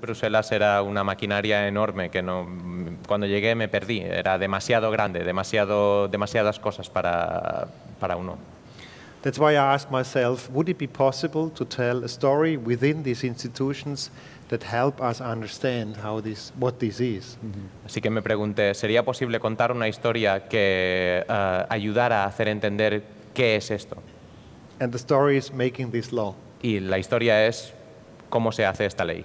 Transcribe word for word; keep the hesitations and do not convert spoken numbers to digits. Bruselas era una maquinaria enorme que no, cuando llegué me perdí, era demasiado grande, demasiado, demasiadas cosas para, para uno. That's why I asked myself, would it be possible to tell a story within these institutions that help us understand how this, what this is? Mm-hmm. Así que me pregunté, ¿sería posible contar una historia que uh, ayudara a hacer entender qué es esto? And the story is making this law. Y la historia es cómo se hace esta ley.